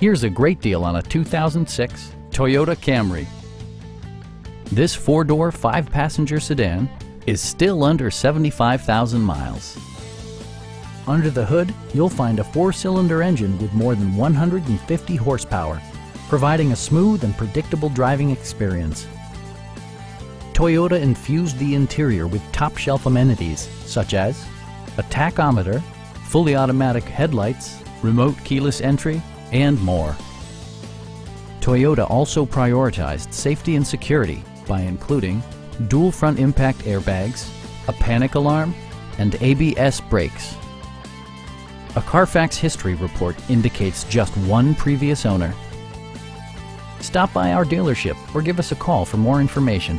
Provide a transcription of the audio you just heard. Here's a great deal on a 2006 Toyota Camry. This four-door, five-passenger sedan is still under 75,000 miles. Under the hood, you'll find a four-cylinder engine with more than 150 horsepower, providing a smooth and predictable driving experience. Toyota infused the interior with top-shelf amenities such as a tachometer, fully automatic headlights, remote keyless entry, and more. Toyota also prioritized safety and security by including dual front impact airbags, a panic alarm, and ABS brakes. A Carfax history report indicates just one previous owner. Stop by our dealership or give us a call for more information.